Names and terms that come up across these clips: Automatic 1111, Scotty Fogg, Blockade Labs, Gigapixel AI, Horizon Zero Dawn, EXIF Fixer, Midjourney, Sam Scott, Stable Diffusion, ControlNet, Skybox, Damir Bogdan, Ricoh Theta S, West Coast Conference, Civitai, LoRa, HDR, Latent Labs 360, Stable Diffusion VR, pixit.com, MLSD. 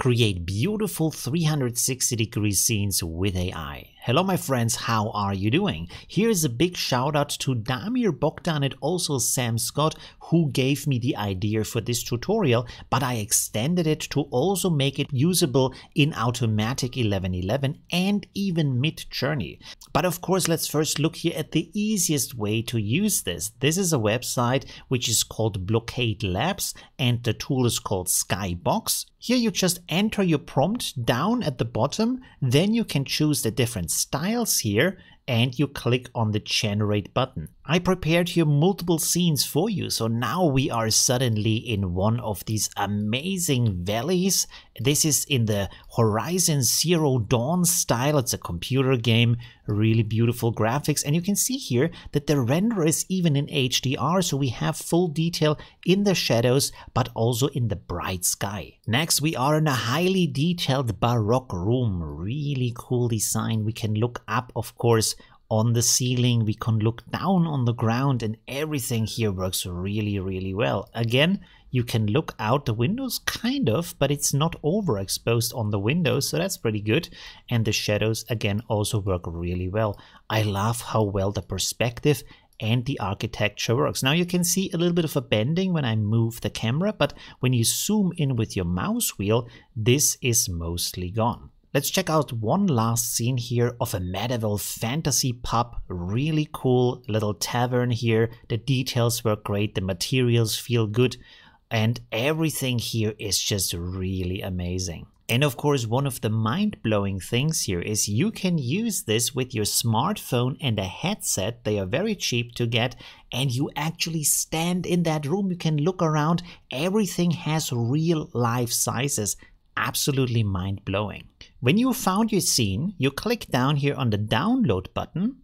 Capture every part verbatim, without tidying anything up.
Create beautiful three hundred sixty degree scenes with A I. Hello my friends, how are you doing? Here's a big shout out to Damir Bogdan and also Sam Scott who gave me the idea for this tutorial, but I extended it to also make it usable in Automatic eleven eleven and even Midjourney. But of course, let's first look here at the easiest way to use this. This is a website which is called Blockade Labs and the tool is called Skybox. Here you just enter your prompt down at the bottom, then you can choose the different styles here and you click on the generate button. I prepared here multiple scenes for you, so now we are suddenly in one of these amazing valleys. This is in the Horizon Zero Dawn style. It's a computer game, really beautiful graphics, and you can see here that the render is even in H D R, so we have full detail in the shadows but also in the bright sky. Next we are in a highly detailed baroque room, really cool design. We can look up, of course, on the ceiling, we can look down on the ground, and everything here works really, really well. Again, you can look out the windows, kind of, but it's not overexposed on the windows, so that's pretty good. And the shadows, again, also work really well. I love how well the perspective and the architecture works. Now you can see a little bit of a bending when I move the camera, but when you zoom in with your mouse wheel, this is mostly gone. Let's check out one last scene here of a medieval fantasy pub, really cool little tavern here. The details were great, the materials feel good, and everything here is just really amazing. And of course, one of the mind-blowing things here is you can use this with your smartphone and a headset. They are very cheap to get, and you actually stand in that room. You can look around, everything has real life sizes. Absolutely mind-blowing. When you found your scene, you click down here on the download button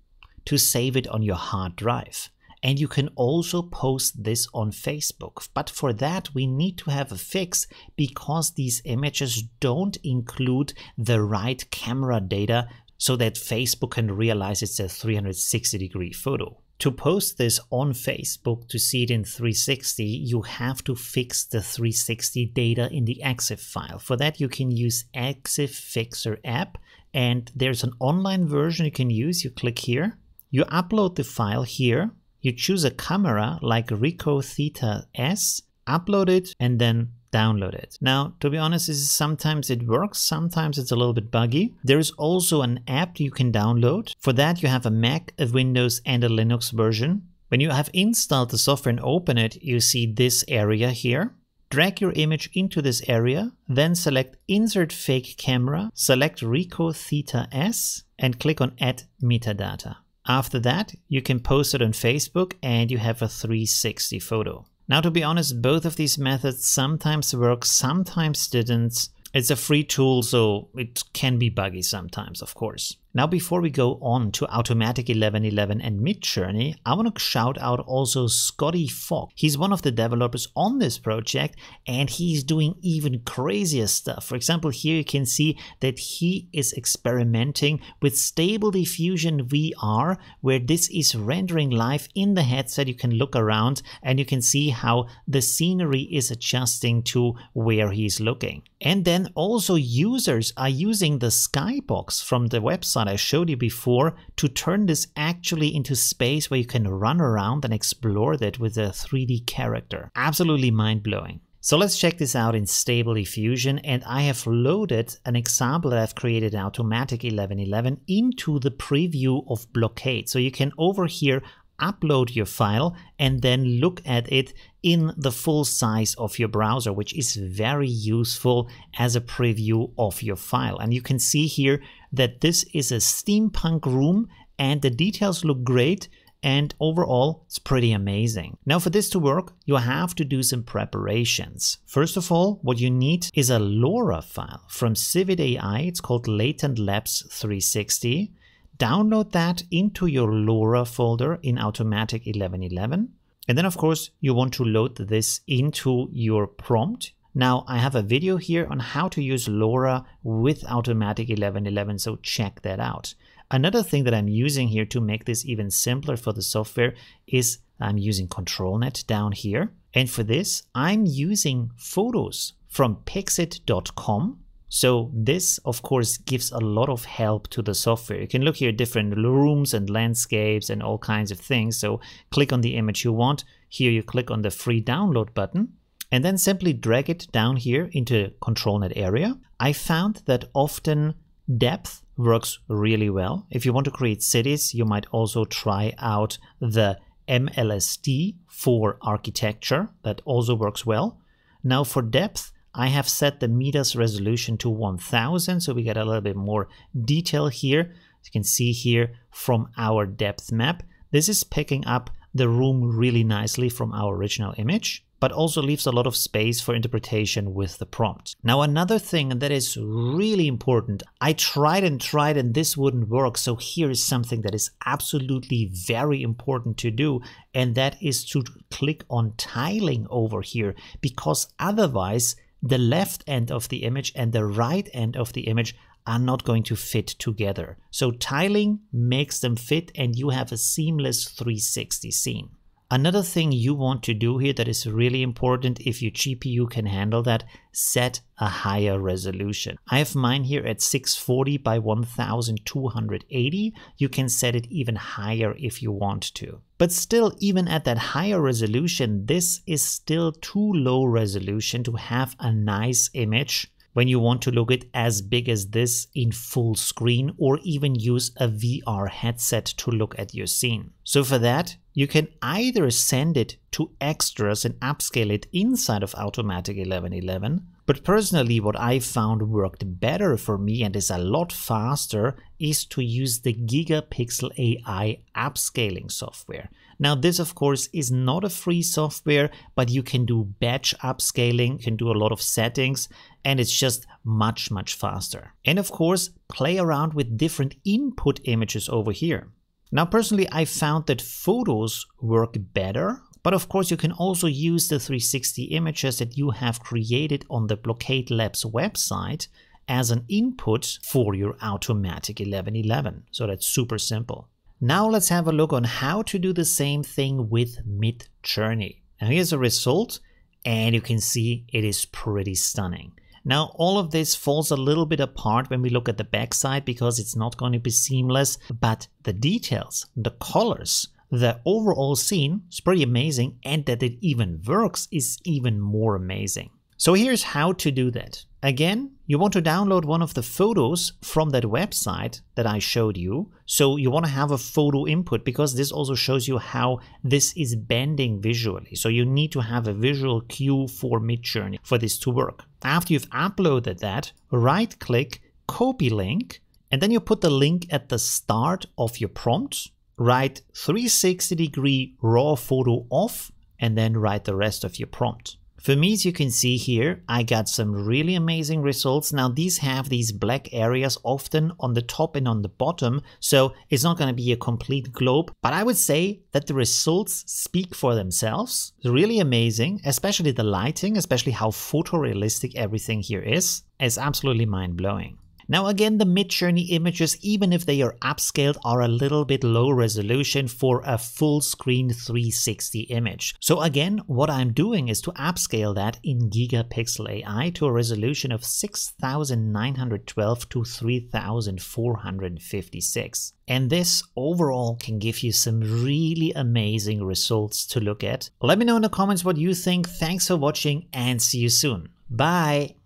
to save it on your hard drive. And you can also post this on Facebook. But for that, we need to have a fix because these images don't include the right camera data so that Facebook can realize it's a three hundred sixty degree photo. To post this on Facebook, to see it in three sixty, you have to fix the three sixty data in the EXIF file. For that, you can use EXIF Fixer app, and there's an online version you can use. You click here, you upload the file here, you choose a camera like Ricoh Theta S, upload it, and then download it. Now, to be honest, this is sometimes it works, sometimes it's a little bit buggy. There is also an app you can download. For that, you have a Mac, a Windows, and a Linux version. When you have installed the software and open it, you see this area here. Drag your image into this area, then select Insert Fake Camera, select Ricoh Theta S, and click on Add Metadata. After that, you can post it on Facebook and you have a three sixty photo. Now, to be honest, both of these methods sometimes work, sometimes didn't. It's a free tool, so it can be buggy sometimes, of course. Now, before we go on to Automatic eleven eleven and Midjourney, I want to shout out also Scotty Fogg. He's one of the developers on this project, and he's doing even crazier stuff. For example, here you can see that he is experimenting with Stable Diffusion V R, where this is rendering live in the headset. You can look around, and you can see how the scenery is adjusting to where he's looking. And then also users are using the Skybox from the website I showed you before to turn this actually into space where you can run around and explore that with a three D character. Absolutely mind-blowing. So let's check this out in Stable Diffusion, and I have loaded an example that I've created in Automatic eleven eleven into the preview of Blockade. So you can over here upload your file and then look at it in the full size of your browser, which is very useful as a preview of your file. And you can see here that this is a steampunk room and the details look great, and overall it's pretty amazing. Now, for this to work, you have to do some preparations. First of all, what you need is a LoRa file from Civitai. It's called Latent Labs three sixty. Download that into your LoRa folder in Automatic eleven eleven. And then, of course, you want to load this into your prompt. Now, I have a video here on how to use LoRa with Automatic eleven eleven, so check that out. Another thing that I'm using here to make this even simpler for the software is I'm using ControlNet down here. And for this, I'm using photos from pixit dot com. So this, of course, gives a lot of help to the software. You can look here at different rooms and landscapes and all kinds of things. So click on the image you want. Here you click on the free download button and then simply drag it down here into ControlNet area. I found that often depth works really well. If you want to create cities, you might also try out the M L S D for architecture. That also works well. Now for depth, I have set the meters resolution to one thousand, so we get a little bit more detail here. As you can see here from our depth map, this is picking up the room really nicely from our original image, but also leaves a lot of space for interpretation with the prompt. Now another thing that is really important, I tried and tried and this wouldn't work, so here is something that is absolutely very important to do, and that is to click on tiling over here, because otherwise the left end of the image and the right end of the image are not going to fit together. So tiling makes them fit and you have a seamless three sixty scene. Another thing you want to do here that is really important, if your G P U can handle that, set a higher resolution. I have mine here at six forty by twelve eighty. You can set it even higher if you want to. But still, even at that higher resolution, this is still too low resolution to have a nice image when you want to look at as big as this in full screen, or even use a V R headset to look at your scene. So for that, you can either send it to extras and upscale it inside of Automatic eleven eleven, but personally what I found worked better for me and is a lot faster is to use the Gigapixel A I upscaling software. Now this of course is not a free software, but you can do batch upscaling, you can do a lot of settings, and it's just much much faster. And of course play around with different input images over here. Now personally I found that photos work better, but of course you can also use the three sixty images that you have created on the Blockade Labs website as an input for your Automatic eleven eleven. So that's super simple. Now let's have a look on how to do the same thing with Midjourney. Now here's a result and you can see it is pretty stunning. Now all of this falls a little bit apart when we look at the backside because it's not going to be seamless, but the details, the colors, the overall scene is pretty amazing, and that it even works is even more amazing. So here's how to do that. Again, you want to download one of the photos from that website that I showed you. So you want to have a photo input because this also shows you how this is bending visually. So you need to have a visual cue for Midjourney for this to work. After you've uploaded that, right click, copy link, and then you put the link at the start of your prompt, write three sixty degree raw photo off, and then write the rest of your prompt. For me, as you can see here, I got some really amazing results. Now these have these black areas often on the top and on the bottom, so it's not going to be a complete globe, but I would say that the results speak for themselves. It's really amazing, especially the lighting, especially how photorealistic everything here is. It's absolutely mind-blowing. Now again, the Midjourney images, even if they are upscaled, are a little bit low resolution for a full screen three sixty image. So again, what I'm doing is to upscale that in Gigapixel A I to a resolution of six thousand nine hundred twelve to three thousand four hundred fifty-six. And this overall can give you some really amazing results to look at. Let me know in the comments what you think. Thanks for watching and see you soon. Bye!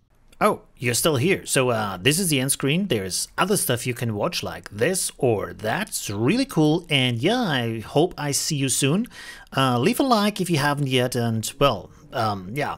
Oh, you're still here. So uh, this is the end screen. There's other stuff you can watch like this or that's really cool. And yeah, I hope I see you soon. Uh, leave a like if you haven't yet. And well, um, yeah.